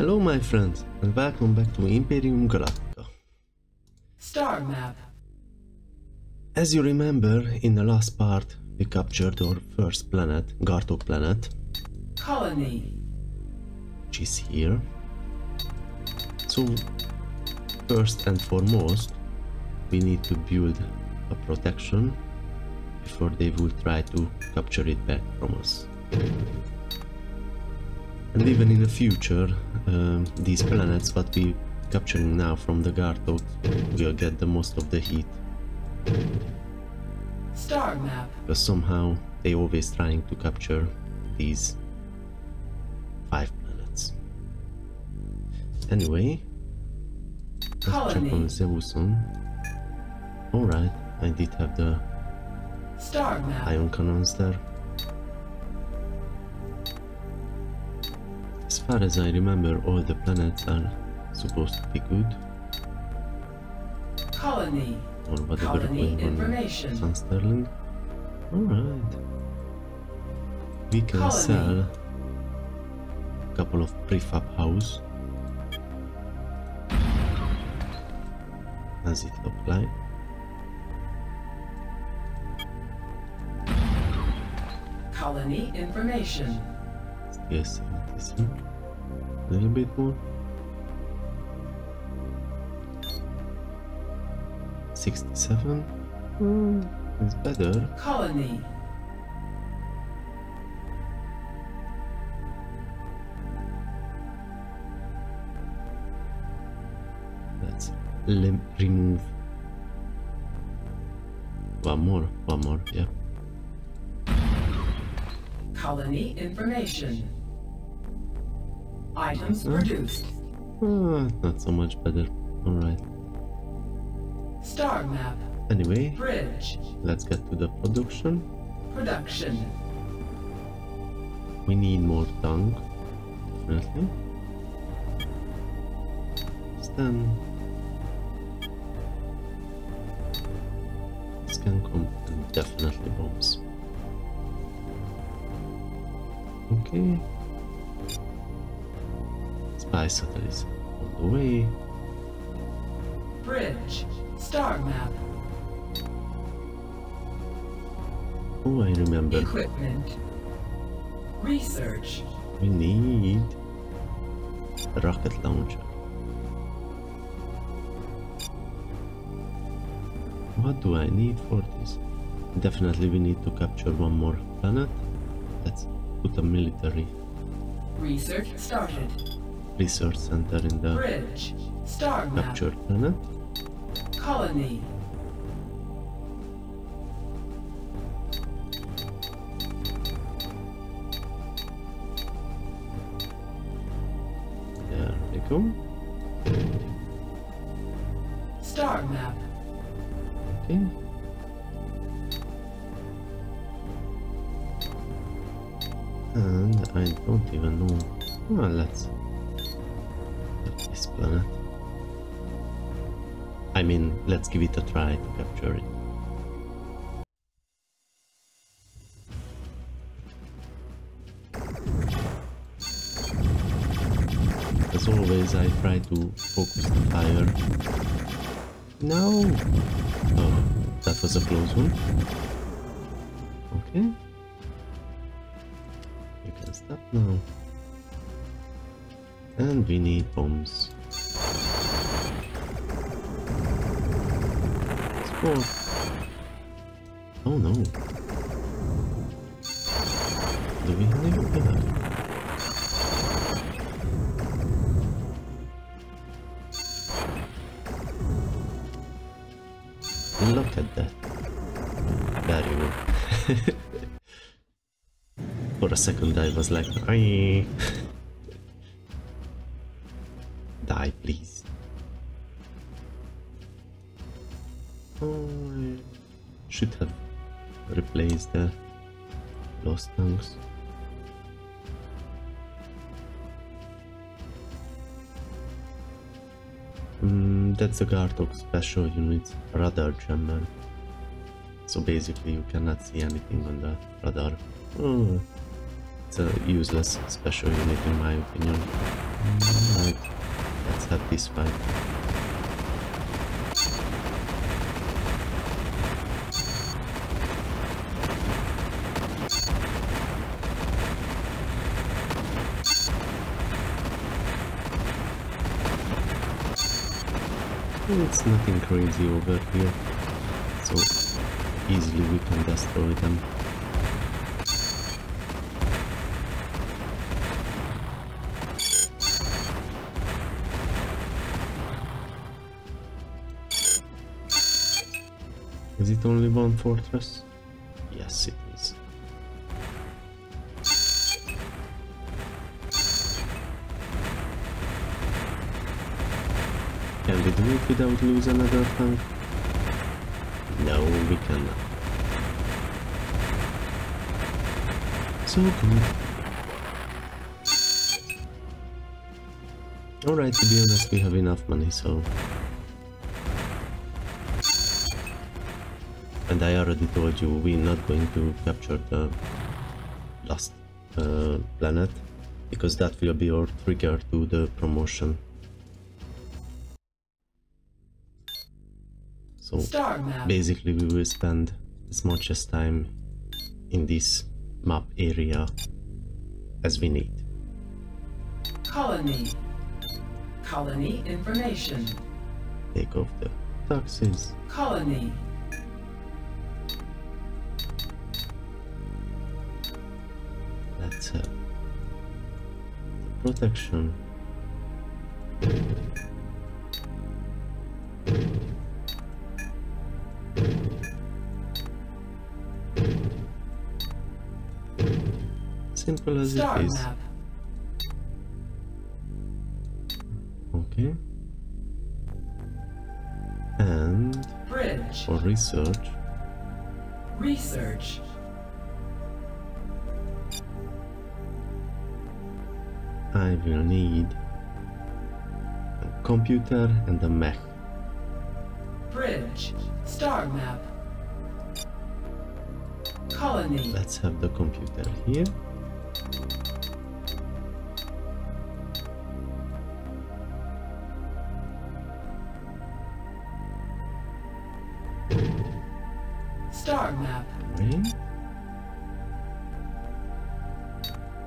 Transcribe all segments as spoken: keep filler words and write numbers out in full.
Hello my friends, and welcome back to Imperium Galactica. Star map. As you remember, in the last part we captured our first planet, Garthog planet. Colony. Which is here. So first and foremost we need to build a protection before they will try to capture it back from us. And even in the future, uh, these planets what we capturing now from the Garthog will get the most of the heat. Star map. But somehow they always trying to capture these five planets. Anyway, let's check on Zewson. Alright, I did have the Star map. Ion cannons there. As far as I remember, all the planets are supposed to be good. Colony. Or whatever going on. Sun Sterling. Alright. We can Colony. Sell a couple of prefab houses. Does it look like? Colony information. Yes. A little bit more. Sixty-seven. Mm, it's better. Colony. Let's remove one more. One more. Yeah. Colony information. Items huh? produced. Ah, not so much better. Alright. Star map. Anyway, bridge. Let's get to the production. Production. We need more tongue. Definitely. Stem. Scan component. Definitely bombs. Okay. Spy satellites on the way. Bridge. Star map. Oh, I remember. Equipment. Research. We need a rocket launcher. What do I need for this? Definitely we need to capture one more planet. Let's put a military. Research started. Research center in the bridge. Star map. Captured planet. Colony. There we go. Star map. Okay. And I don't even know. Well, let's. This planet. I mean, let's give it a try to capture it. As always, I try to focus the fire. No! Oh, that was a close one. Okay. You can stop now. And we need bombs. Score. Oh no. Do we have any weapon? Look at that. There you go. For a second I was like, aye. Die, please. Oh, I should have replaced the lost tanks. Mm, that's a Garthog special unit radar jammer. So basically, you cannot see anything on the radar. Oh, it's a useless special unit in my opinion. that'd be fine. It's nothing crazy over here, so easily we can destroy them. Is it only one fortress? Yes, it is. Can we do it without losing another tank? No, we cannot. So good. Alright, to be honest, we have enough money, so... And I already told you, we're not going to capture the last uh, planet, because that will be our trigger to the promotion. So basically we will spend as much as time in this map area as we need. Colony. Colony information. Take off the taxes. Colony. Let's have the protection. Simple as Star it is. Map. Okay. And Bridge. For research. Research. I will need a computer and a mech. Bridge. Star map. Colony. Let's have the computer here. Star map. Okay.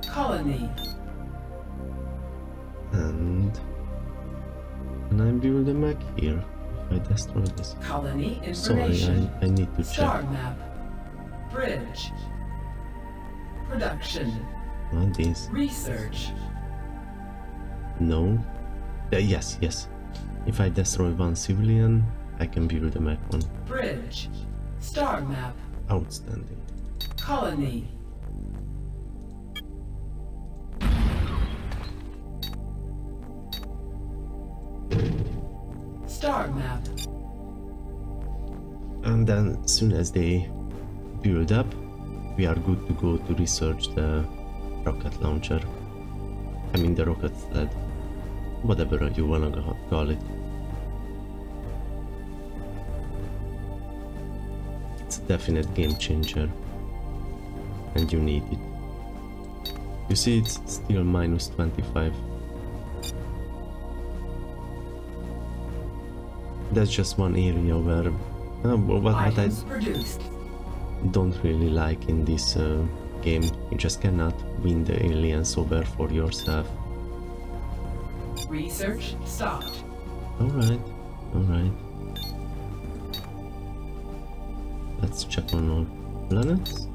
Colony. And can I build a mech here if I destroy this? Colony information. Sorry, I, I need to Star check. Map. Bridge. Production. What is? Research. No. Uh, yes, yes. If I destroy one civilian, I can build a mech one. Bridge. Star map. Outstanding. Colony. Star map. And then, as soon as they build up, we are good to go to research the rocket launcher. I mean the rocket sled, whatever you wanna call it. It's a definite game changer, and you need it. You see, it's still minus twenty-five. That's just one area where uh, what I produced. Don't really like in this uh, game. You just cannot win the aliens over for yourself. Research stopped. Alright, alright. Let's check on all planets.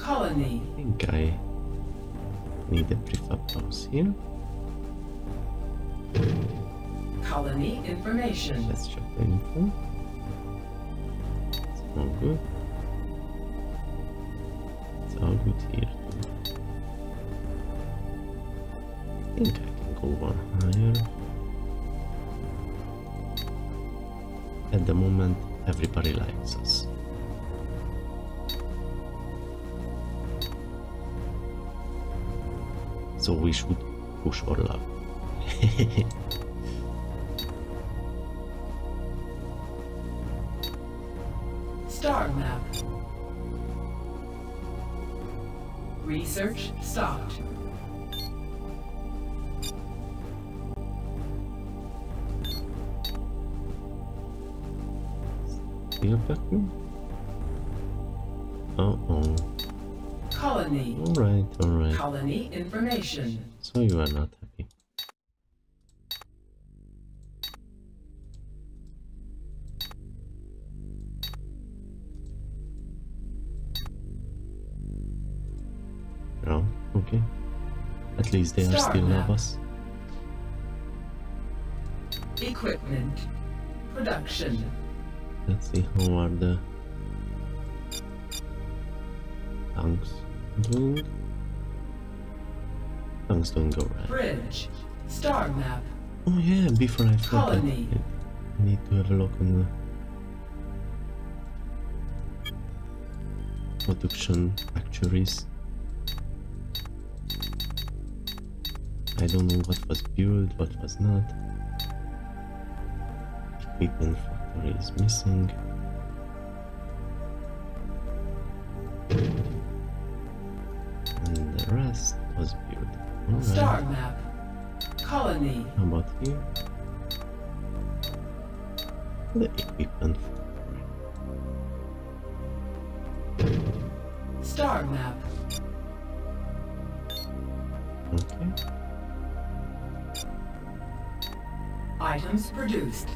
Colony. I think I need a prefab house here. Colony information. Let's check the info. It's all good. It's all good here. I think I can go one higher. At the moment, everybody likes us. So we should push our luck. Star map. Research stopped. Uh-oh. Colony. Alright, alright. Colony information. So you are not happy. Oh, okay. At least they are still love us. Equipment. Production. Let's see how are the tanks doing. Tanks don't go right. Bridge. Star map. Oh yeah, before I forgot, I need to have a look on the production factories. I don't know what was built, what was not. Equipment factory is missing. And the rest was built. Alright. Star map. Colony. How about here? The equipment factory. Star map. Okay. Items produced.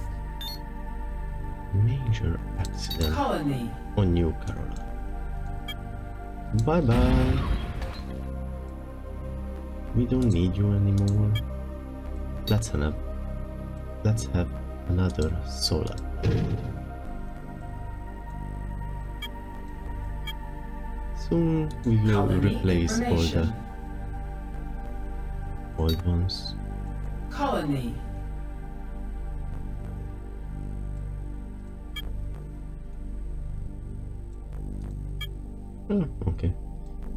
Major accident. Colony. On New Carolina. Bye bye. We don't need you anymore. Let's have. Let's have another solar. Soon we will Colony replace all the old ones. Colony. Oh, okay.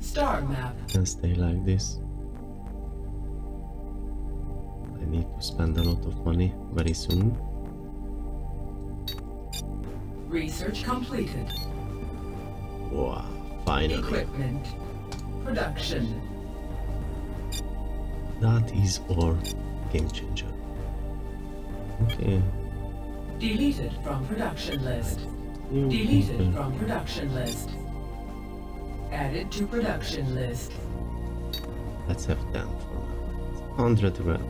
Star map. Can stay like this. I need to spend a lot of money very soon. Research completed. Wow, finally. Equipment. Production. That is our game changer. Okay. Deleted from production list. Mm-hmm. Deleted from production list. Added to production list. Let's have ten for now. one hundred grand.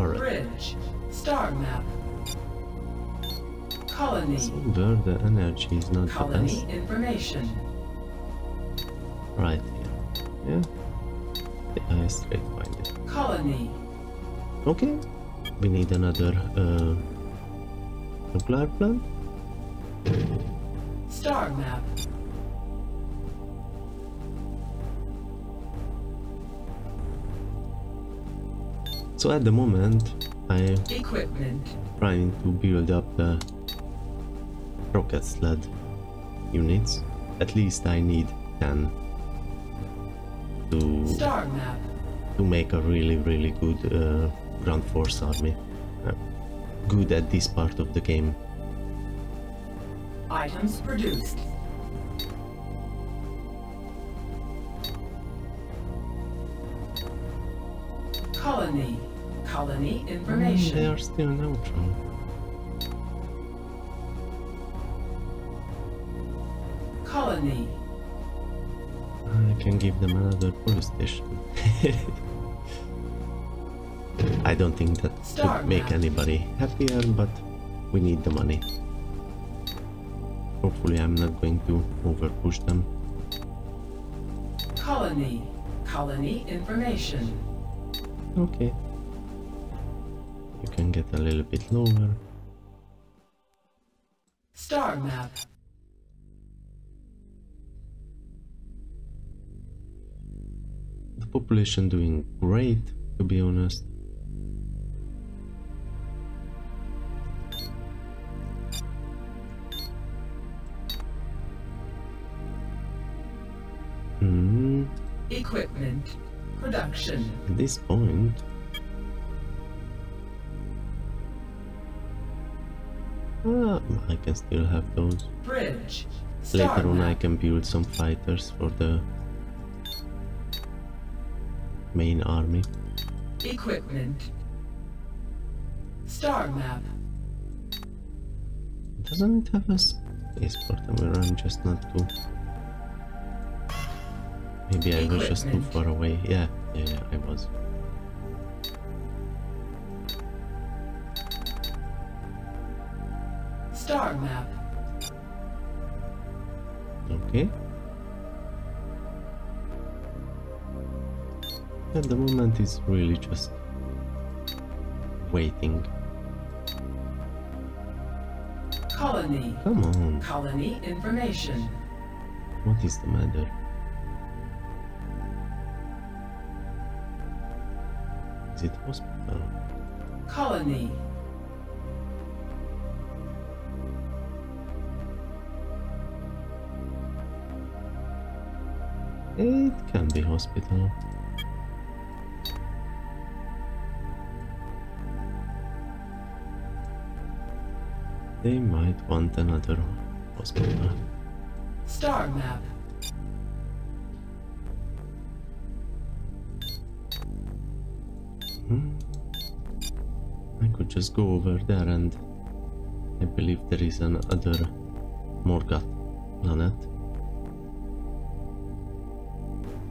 Alright. Bridge. Star map. Colony. So there the energy is not Colony the best. Colony information. Right here. Yeah. Yeah, I straight find it. Colony. Okay. We need another uh, nuclear plant. Star map. So at the moment, I'm Equipment. trying to build up the rocket sled units. At least I need ten to Star map. to make a really, really good uh, ground force army. Uh, good at this part of the game. Items produced. Colony. Colony information. Mm, they are still neutral. Colony. I can give them another police station. I don't think that Star would make map. anybody happier, but we need the money. Hopefully I'm not going to over push them. Colony. Colony information. Okay. You can get a little bit lower. Star map. The population doing great, to be honest. Hmm. Equipment. Production. At this point. Ah, I can still have those. Bridge. Later on, I can build some fighters for the main army. Equipment. Star map. Doesn't it have a spaceport? I mean, I'm just not too. Maybe I was just too far away. Yeah, yeah, yeah, I was. Star map. Okay. At the moment, it's really just waiting. Colony. Come on. Colony information. What is the matter? Is it hospital? Colony. It can be hospital. They might want another hospital. Star map. Hmm. I could just go over there, and I believe there is another Morgoth planet.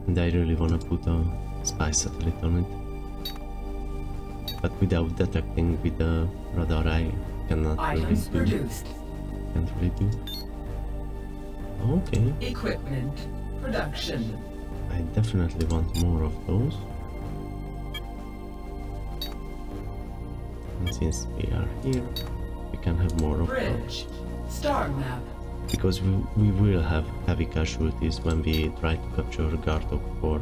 And I really want to put a spy satellite on it, but without detecting with the radar, I cannot items really do. Produced. Can't really do. Okay. Equipment production. I definitely want more of those. And since we are here, we can have more of those. Star map. Because we, we will have heavy casualties when we try to capture Garthog four.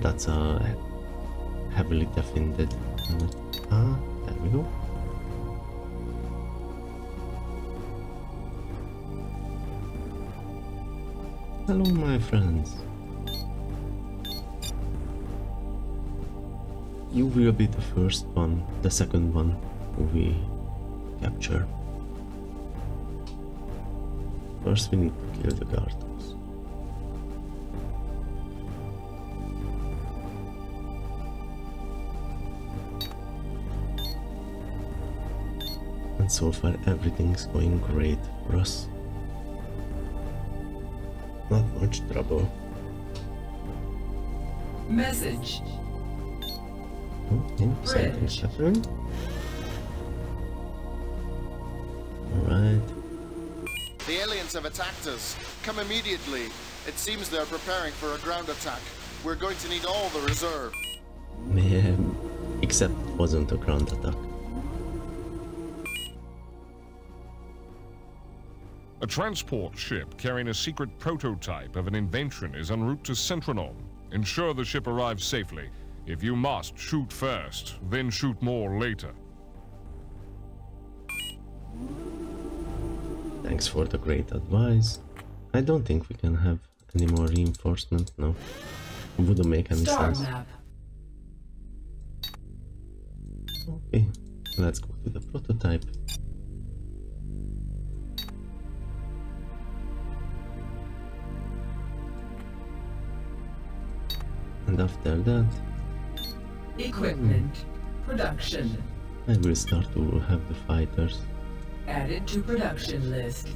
That's uh, heavily defended. Ah, there we go. Hello, my friends. You will be the first one, the second one we capture. First, we need to kill the Garthogs. And so far, everything's going great for us. Not much trouble. Message. Okay, something's happening. Alright. The aliens have attacked us. Come immediately. It seems they're preparing for a ground attack. We're going to need all the reserve. Man, except it wasn't a ground attack. A transport ship carrying a secret prototype of an invention is en route to Centronome. Ensure the ship arrives safely. If you must, shoot first, then shoot more later. Thanks for the great advice. I don't think we can have any more reinforcement, no. It wouldn't make any Star sense. Map. Okay, let's go to the prototype. And after that... Equipment. Hmm. Production. I will start to have the fighters. Added to production list.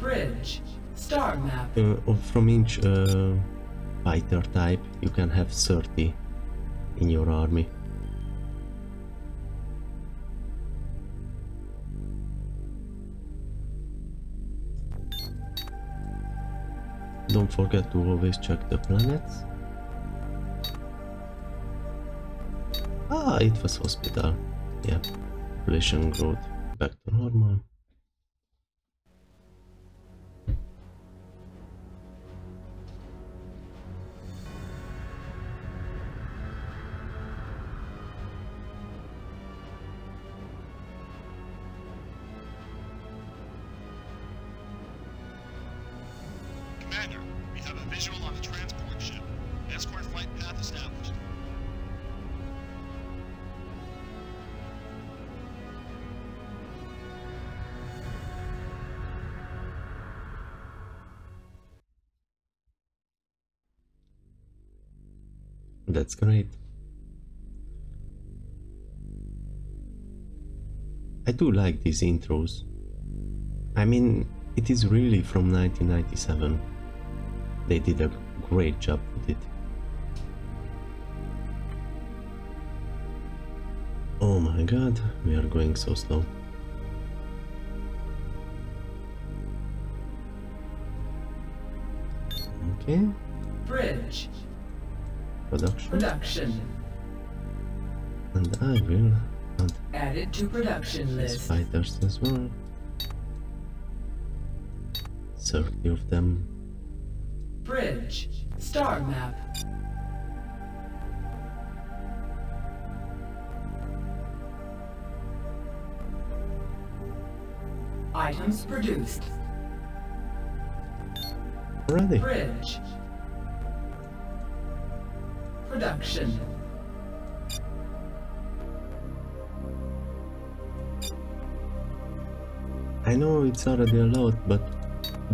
Bridge. Star map. Uh, from each uh, fighter type, you can have thirty in your army. Don't forget to always check the planets. Ah, it was hospital. Yeah, population growth back to normal. That's great. I do like these intros. I mean, it is really from nineteen ninety-seven. They did a great job with it. Oh my god, we are going so slow. Okay. Bridge. Production. Production. And I will add added to production list. Spiders as well. thirty of them. Bridge. Star map. Items produced. Ready. Bridge. Production. I know it's already a lot, but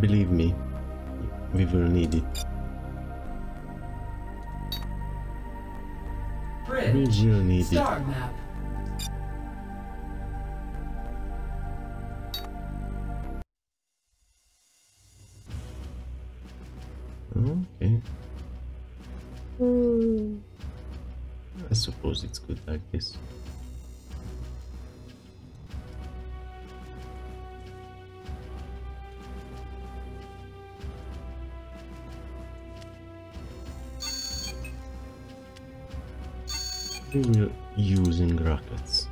believe me, we will need it. Bridge. We will need it. Star map. Okay. Mm. I suppose it's good like this. We will using rockets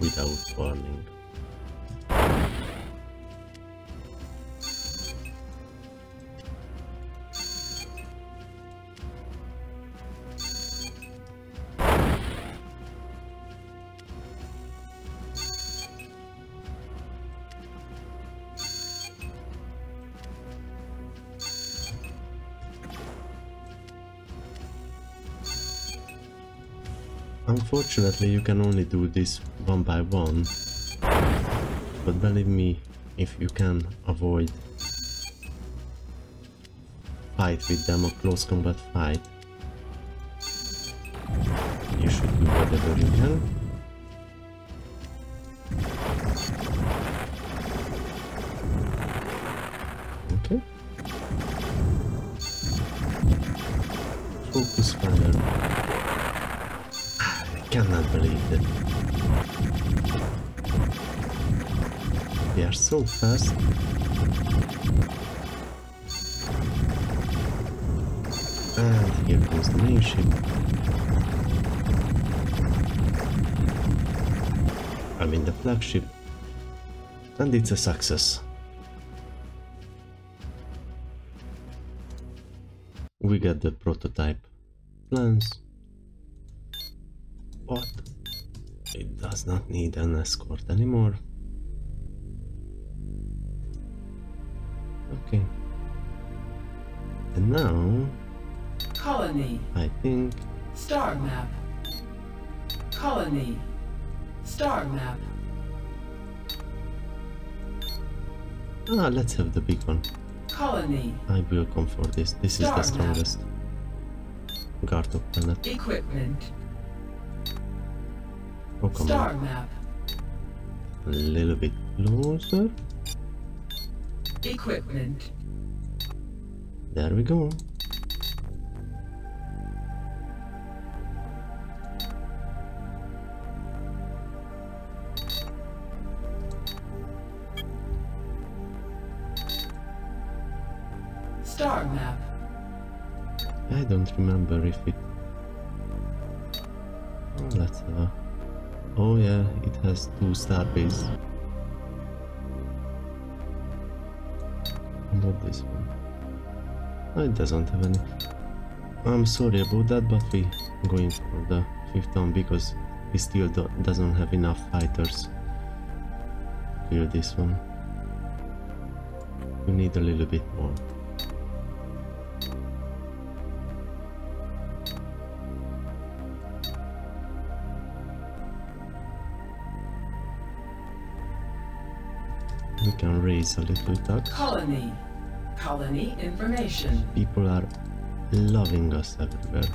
without warning. Unfortunately, you can only do this one by one, but believe me, if you can avoid fight with them or close combat fight, you should do whatever you can. Okay. Focus fire. I cannot believe that they are so fast. And here comes the main ship. I mean the flagship. And it's a success. We got the prototype plans. But it does not need an escort anymore. Okay. And now colony. I think star map. Colony. Star map. Ah, let's have the big one. Colony. I will come for this. This star is the strongest. Garthog planet. Equipment. Oh, come Star on. Map. A little bit closer. Equipment. There we go. Star map. I don't remember if it. Oh, let's have a. Oh yeah, it has two star bases. Not this one. Oh, it doesn't have any. I'm sorry about that, but we're going for the fifth one because it still do doesn't have enough fighters. Clear this one. We need a little bit more. We can raise a little tax. Colony. Colony information. People are loving us everywhere.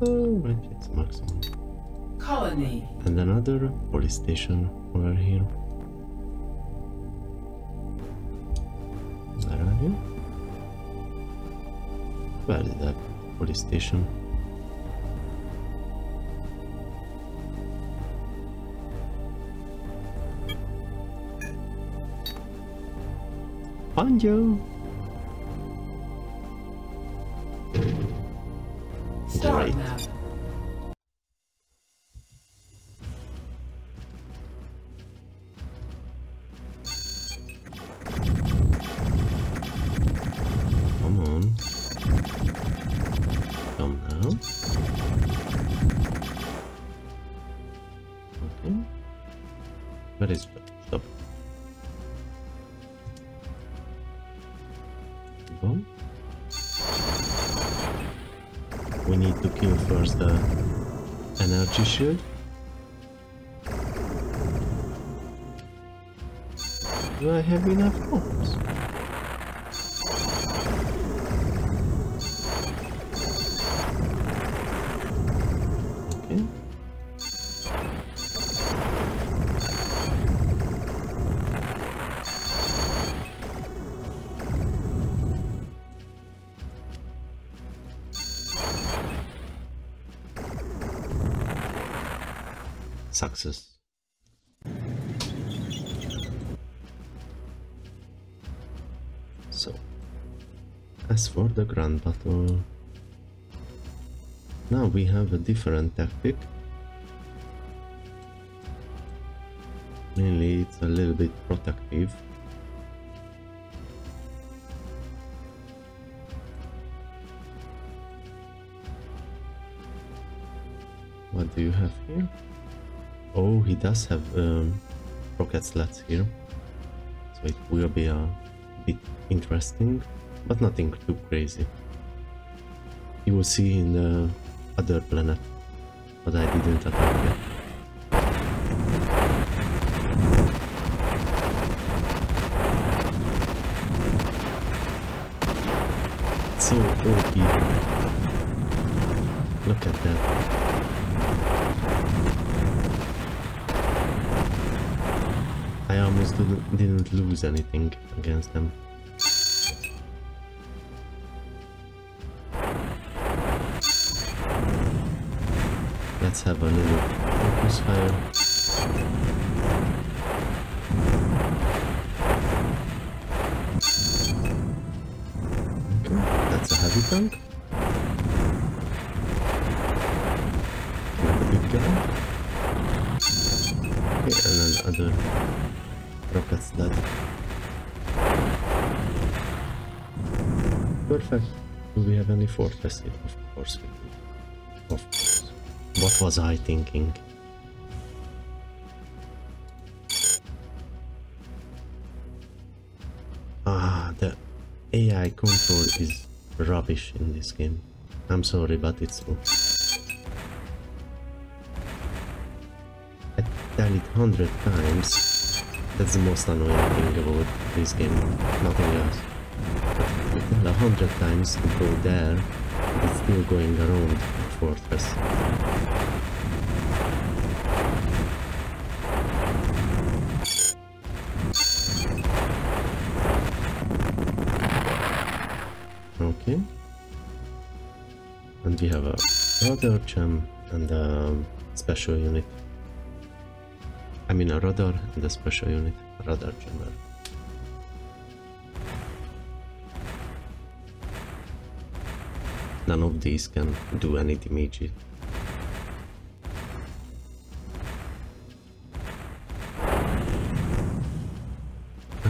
Oh, benches maximum. Colony. And another police station over here. Where are you? Where is that police station? Found you! Great. Come on. Come now. Okay. Where is it? Stop. Boom. We need to kill first the energy shield. Do I have enough bombs? Okay. Success. So, as for the grand battle, now we have a different tactic. Mainly it's a little bit protective. What do you have here? Oh, he does have um, rocket slats here, so it will be a bit interesting, but nothing too crazy. You will see in the other planet, but I didn't attack yet. So O P. Look at that. I almost didn't lose anything against them. Let's have a little focus fire. Okay, that's a heavy tank. Another big guy. Okay, and another rocket sled. Perfect. Do we have any fortress? Of course we do. Of course. What was I thinking? Ah, the A I control is rubbish in this game. I'm sorry, but it's true. I've done it hundred times. That's the most annoying thing about this game, nothing else. We've done a hundred times to go there, it's still going around the fortress. Okay. And we have a radar gem and a special unit. I mean a radar and a special unit, radar jammer. None of these can do any damage.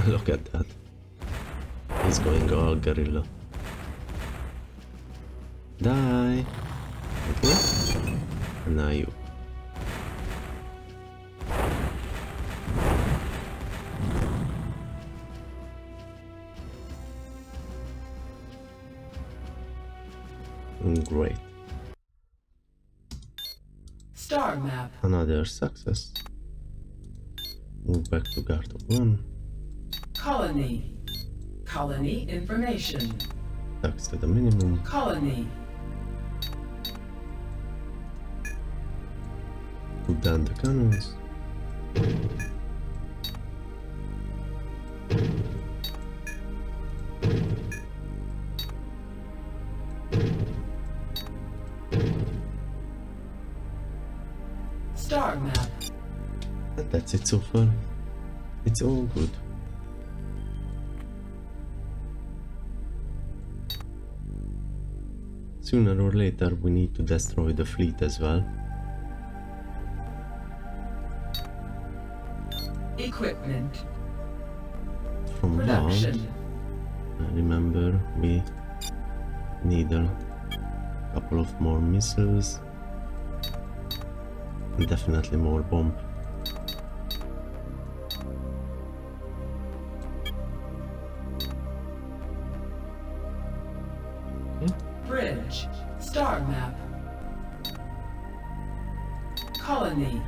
Look at that. He's going all gorilla. Die! Okay. And now you. Great. Star map. Another success. Move back to Garthog one. Colony. Colony information. Tax to the minimum. Colony. Put down the cannons. Star map. And that's it so far. It's all good. Sooner or later we need to destroy the fleet as well. Equipment. From production. Down, remember we need a couple of more missiles. And definitely more bomb. Bridge, star map, colony,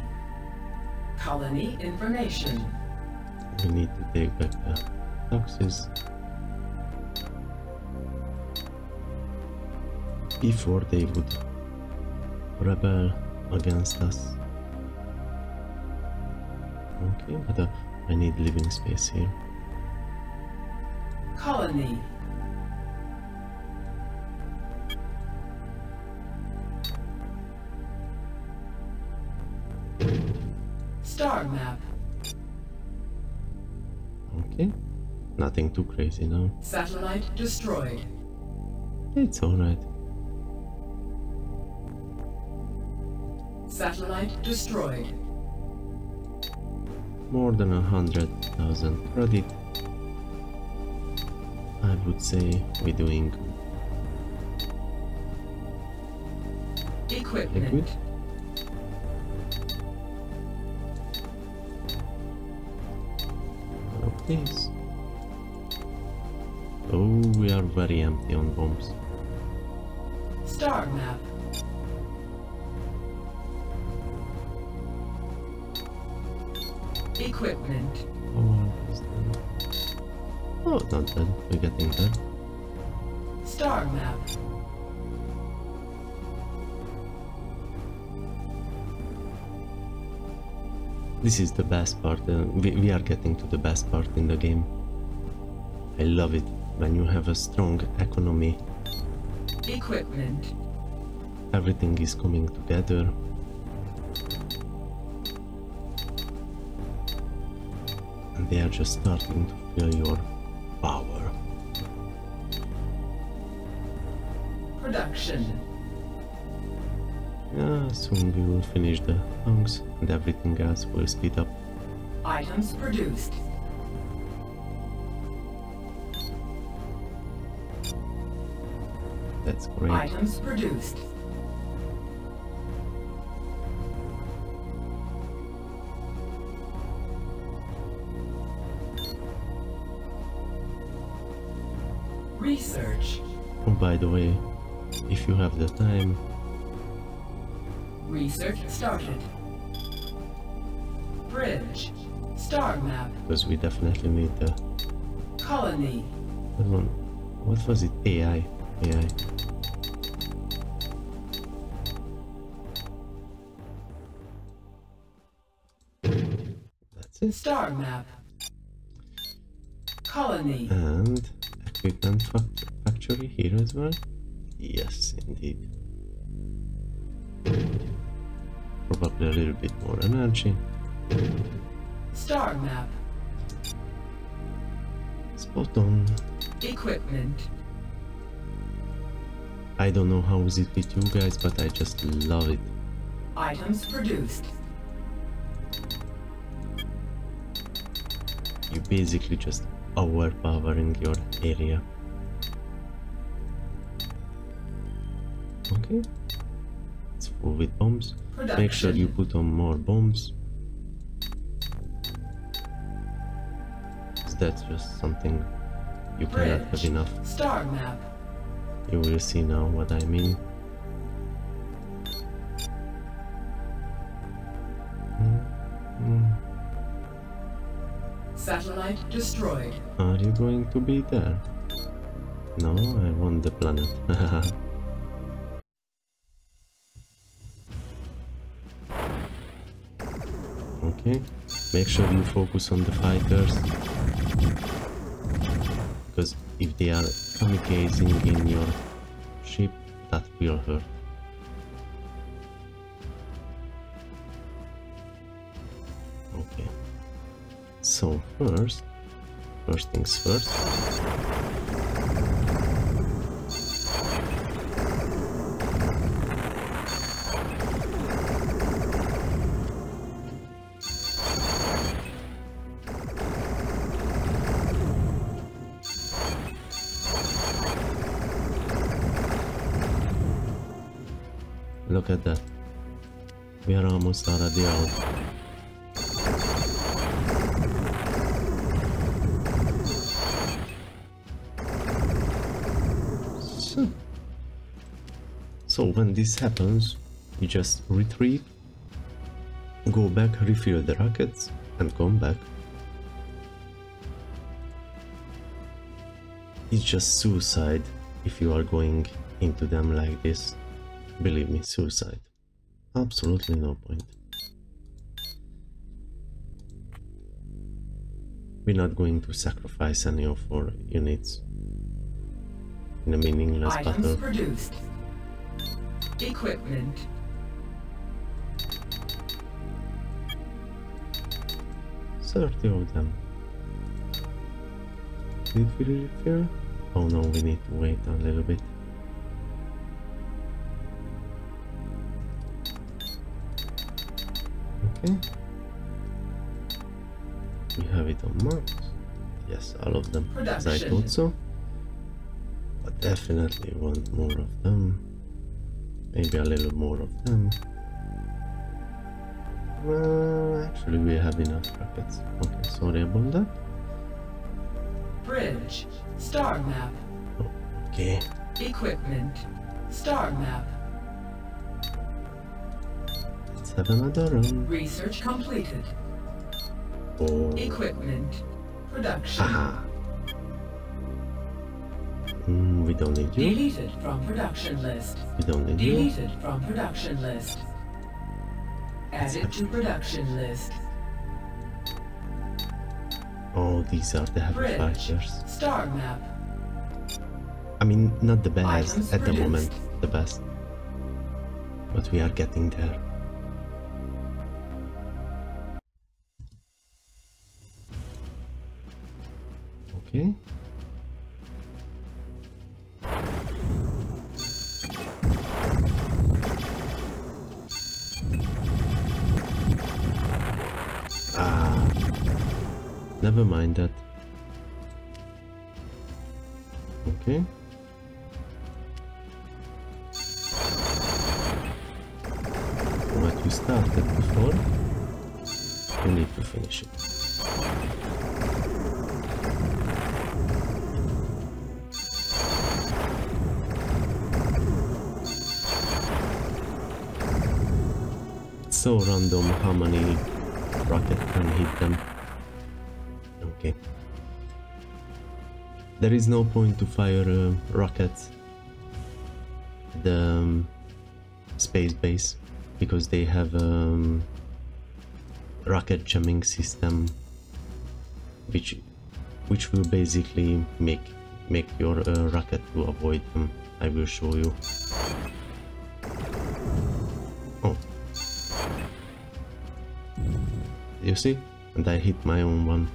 colony information. We need to take back the boxes. Before they would rebel against us. Okay, but uh, I need living space here. Colony. Star map. Okay, nothing too crazy now. Satellite destroyed. It's alright. Satellite destroyed. More than a hundred thousand credit. I would say we're doing good. Equipment. Good. This. Oh, we are very empty on bombs. Star map. Equipment. Oh, oh, not bad. We're getting there. Star map. This is the best part, uh, we, we are getting to the best part in the game. I love it, when you have a strong economy. Equipment. Everything is coming together. And they are just starting to feel your power. Production. Yeah, soon we will finish the tanks and everything else will speed up. Items produced. That's great. Items produced. Research. Oh, by the way, if you have the time. Research started. Bridge. Star map. Because we definitely need the... Colony. That one. What was it? A I. A I. That's it. Star map. Colony. And equipment factory here as well. Yes, indeed. Probably a little bit more energy. Star map. Spot on. Equipment. I don't know how is it with you guys, but I just love it. Items produced. You basically just overpowering your area. Okay. It's full with bombs. Production. Make sure you put on more bombs. That's just something you Bridge. Cannot have enough. Star map. You will see now what I mean. Mm-hmm. Satellite destroyed. Are you going to be there? No, I want the planet. Okay, make sure you focus on the fighters, because if they are kamikazing in your ship, that will hurt. Okay, so first first things first, look at that, we are almost already out. So, so when this happens, you just retreat, go back, refuel the rockets and come back. It's just suicide if you are going into them like this. Believe me, suicide. Absolutely no point. We're not going to sacrifice any of our units in a meaningless items battle. Produced. Equipment. thirty of them. Did we repair? Oh no, we need to wait a little bit. We have it on Mars. Yes, all of them. Production. As I thought so. But definitely want more of them. Maybe a little more of them. Well, actually we have enough rockets. Okay, sorry about that. Bridge. Star map. Okay. Equipment. Star map. Have another room. Research completed. Oh. Equipment. Production. Aha. Mm, we don't need you. Deleted from production list. We don't need Deleted you. Deleted from production list. Added to production list. Oh, these are the heavy fighters. Star map. I mean, not the best items at produced. The moment. The best. But we are getting there. Okay. Ah, never mind that. Okay. What you started before, you need to finish it. So random how many rockets can hit them. Okay. There is no point to fire uh, rockets at the um, space base, because they have a um, rocket jamming system, which which will basically make make your uh, rocket to avoid them. I will show you. You see? And I hit my own one.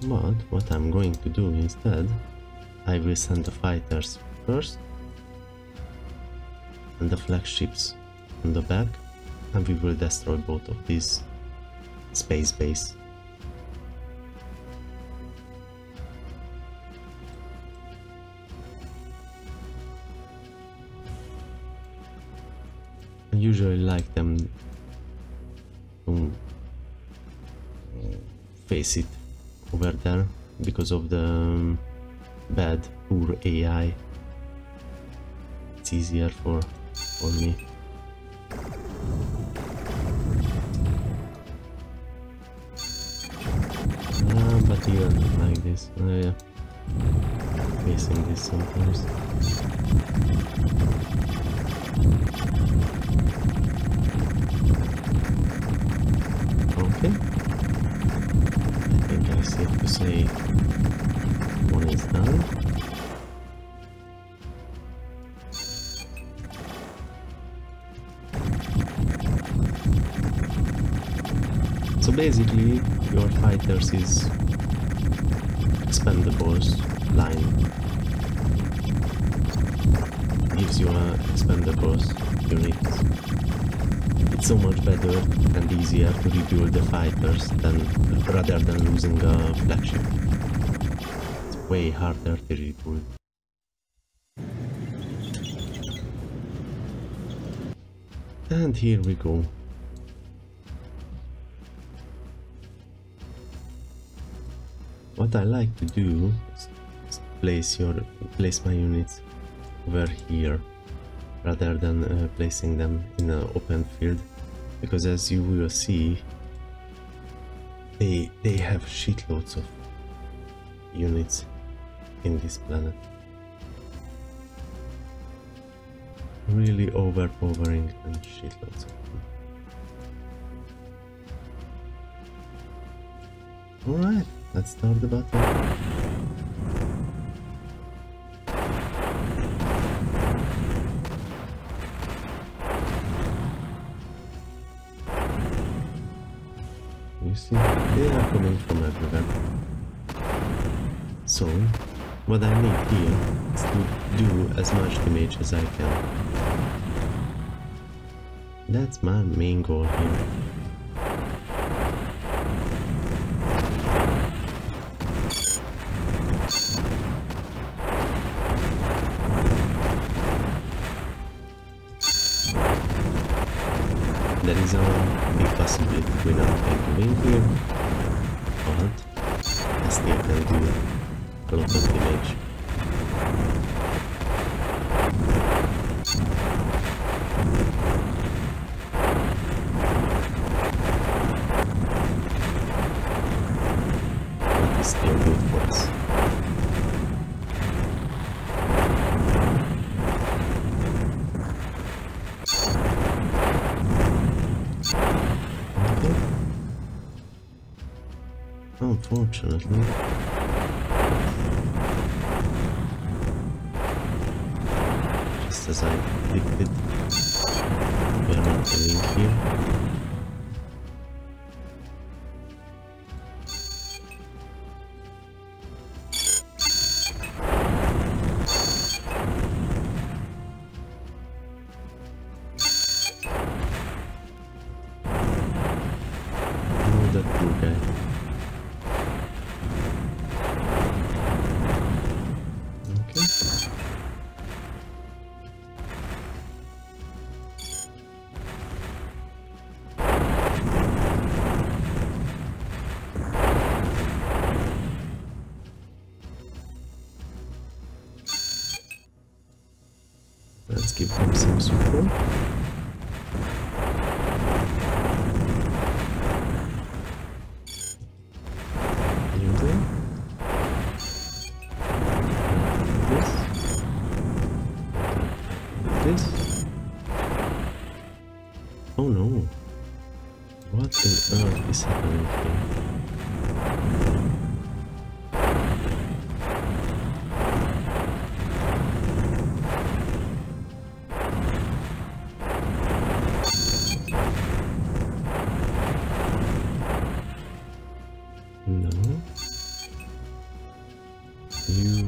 But what I'm going to do instead, I will send the fighters first and the flagships on the back, and we will destroy both of these space bases. Usually like them to face it over there because of the bad poor A I. It's easier for for me. Ah, but here like this. Oh, yeah, facing this sometimes. Okay. I think I safe to say one is done. So basically, your fighters is expendables line gives you a expendables unit. It's so much better and easier to rebuild the fighters than rather than losing a flagship. It's way harder to rebuild. And here we go. What I like to do is place your place my units over here rather than uh, placing them in an open field, because as you will see, they they have shitloads of units in this planet, really overpowering and shitloads of them. All right. Let's start the battle. You see, they are coming from everywhere. So, what I need here is to do as much damage as I can. That's my main goal here. There is a big possibility we now can win here, but I still can do a lot of damage. That is still good for us. Unfortunately, just as I predicted, we are not killing here. Oh, that poor guy. Let's give them some support. You there? This. This. Oh no. What on earth is happening here?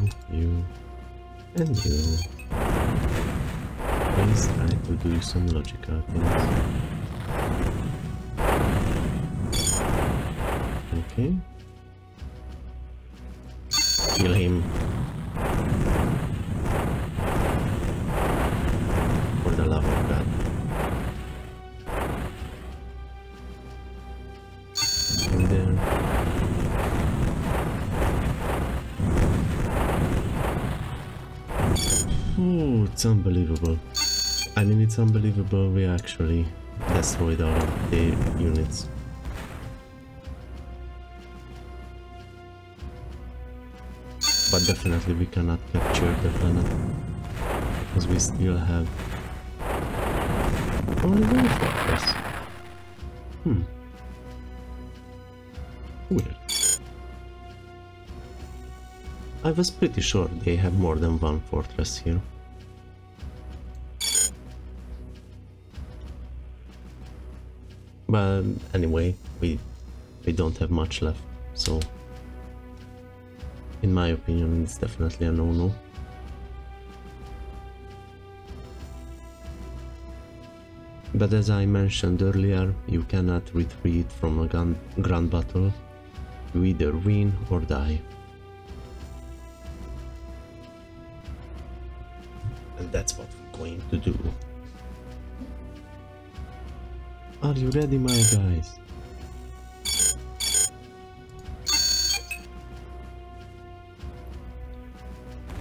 You, you, and you. Please try to do some logical things. Okay. Kill him. For the love of God. In there. Oh, it's unbelievable. I mean, it's unbelievable we actually destroyed all of their units. But definitely we cannot capture the planet, because we still have only one flowers. Hmm. Weird. I was pretty sure they have more than one fortress here. But anyway, we we don't have much left, so in my opinion it's definitely a no-no. But as I mentioned earlier, you cannot retreat from a grand, grand battle. You either win or die. And that's what we're going to do. Are you ready, my guys?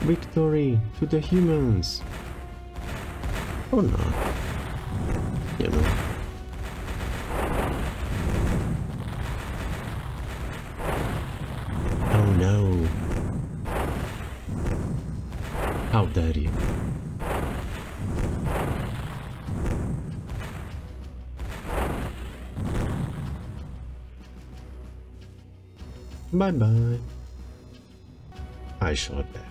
Victory to the humans! Or not. You know. Oh no. How dare you. Bye bye. I shot back.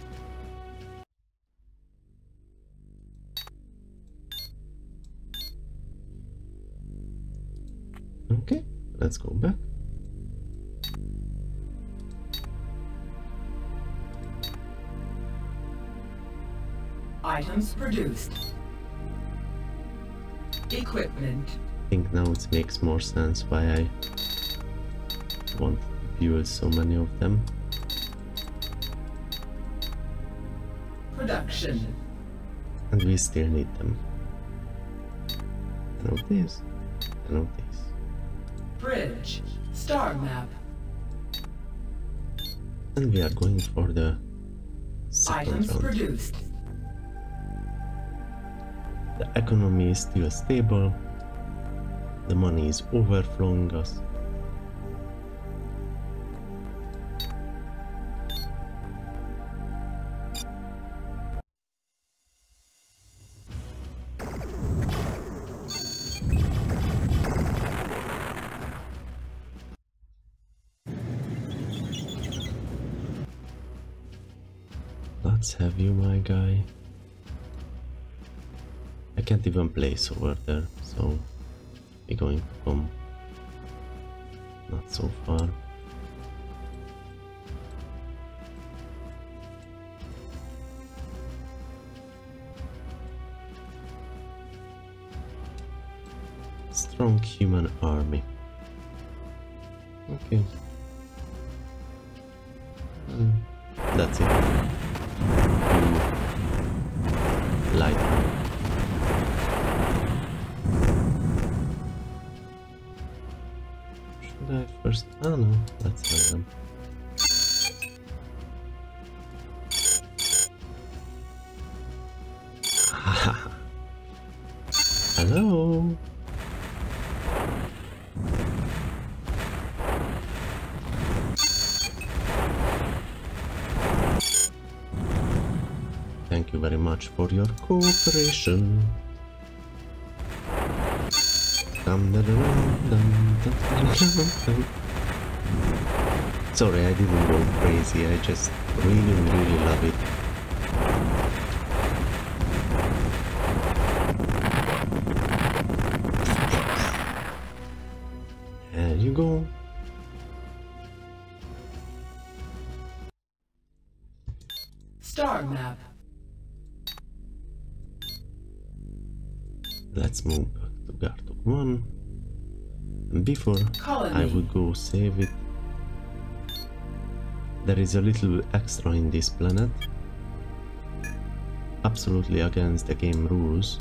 Okay, let's go back. Items produced. Equipment. I think now it makes more sense why I want fuel so many of them. Production. And we still need them. None of this. None of this. Bridge. Star map. And we are going for the second items round. Produced. The economy is still stable. The money is overflowing us. Have you, my guy? I can't even place over there, so we're going to come not so far. Strong human army. Okay. Mm, that's it. Oh no, that's them. Hello. Thank you very much for your cooperation. Dum, da, da, dum, da, da, da, dum. Sorry, I didn't go crazy, I just really, really love it. There you go. Star map. Let's move back to Garthog one. And before Colony. I would go save it. There is a little extra in this planet, absolutely against the game rules.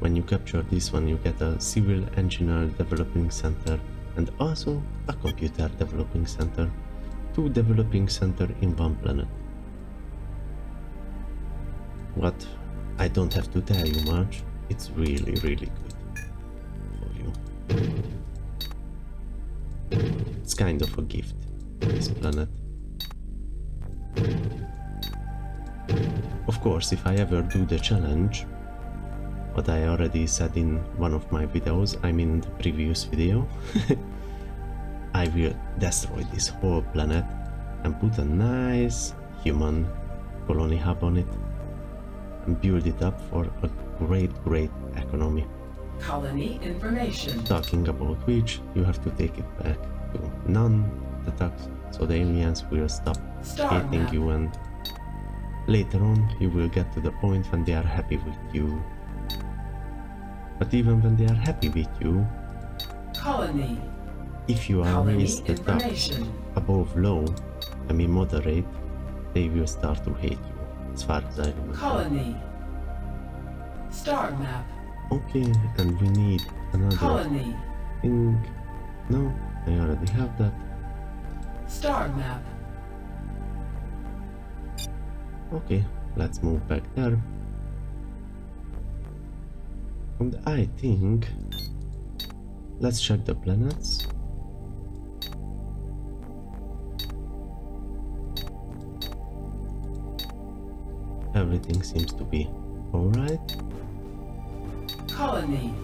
When you capture this one, you get a civil engineer developing center and also a computer developing center. Two developing centers in one planet. What I don't have to tell you much, it's really, really good for you. It's kind of a gift, this planet. Of course, if I ever do the challenge, what I already said in one of my videos, I mean the previous video. I will destroy this whole planet and put a nice human colony hub on it and build it up for a great, great economy. Colony information. Talking about which, you have to take it back to none the attacks, so the aliens will stop hating you, and later on you will get to the point when they are happy with you. But even when they are happy with you, colony. If you are raised the top above low, I mean moderate, they will start to hate you, as far as I remember. Colony. Star map. Okay, and we need another colony thing. No, I already have that. Star map. Okay, let's move back there. And I think let's check the planets. Everything seems to be alright. Colony.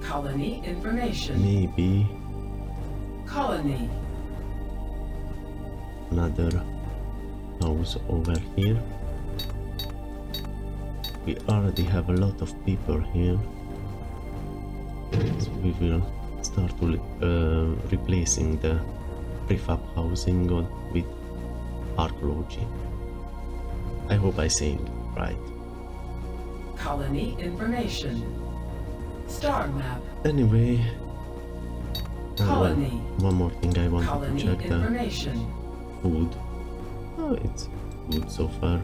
Colony information. Maybe. Colony. Another house over here. We already have a lot of people here. So we will start to uh, replacing the prefab housing with archaeology. I hope I say it right. Colony information. Star map. Anyway, colony. Uh, one more thing I want to check. The food. Oh, it's good so far.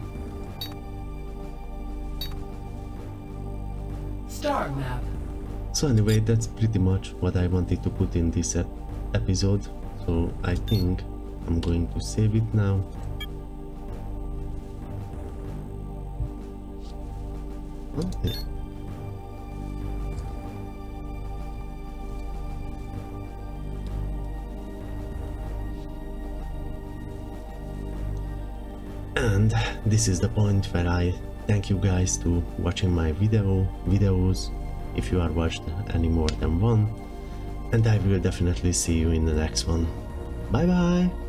Star map. So anyway, that's pretty much what I wanted to put in this ep episode. So I think I'm going to save it now. Okay. And this is the point where I thank you guys to watching my video videos, if you are watched any more than one, and I will definitely see you in the next one. Bye bye.